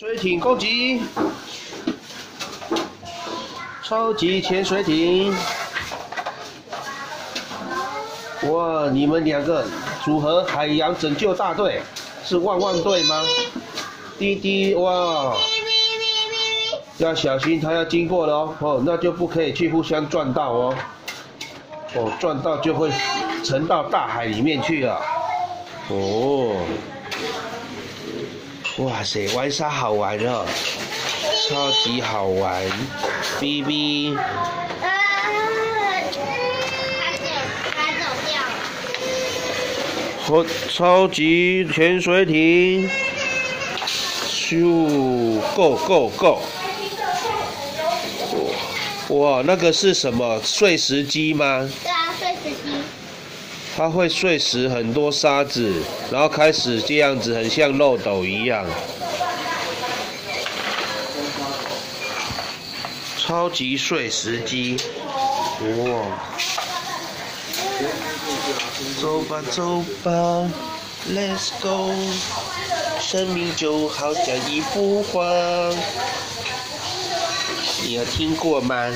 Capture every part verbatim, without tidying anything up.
水艇攻击！超级潜水艇！哇，你们两个组合海洋拯救大队，是汪汪队吗？滴滴哇！要小心，它要经过了哦。哦，那就不可以去互相撞到哦。哦，撞到就会沉到大海里面去了。哦。 哇塞，玩沙好玩哦，超级好玩 ，B B。呃，它走，它走掉了。和超级潜水艇，咻 ，Go Go Go！ 哇，那个是什么？碎石机吗？对啊，碎石机。 它会碎石很多沙子，然后开始这样子，很像漏斗一样。超级碎石机，哇！走吧走吧 ，Let's go！ 生命就好像一幅画，你有听过吗？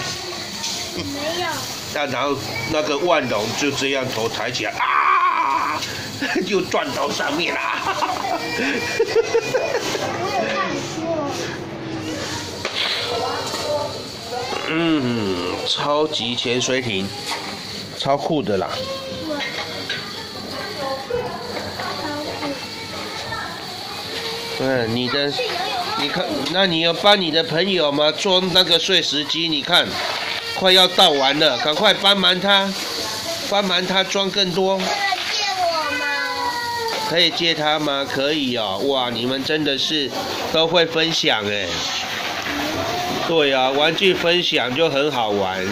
没有。 那然后那个万龙就这样头抬起来啊，就撞到上面啦。嗯，超级潜水艇，超酷的啦。嗯，你的，你看，那你要帮你的朋友吗？装那个碎石机，你看。 快要倒完了，赶快帮忙他，帮忙他装更多。可以借我吗？可以借他吗？可以哦，哇，你们真的是都会分享哎。对啊，玩具分享就很好玩。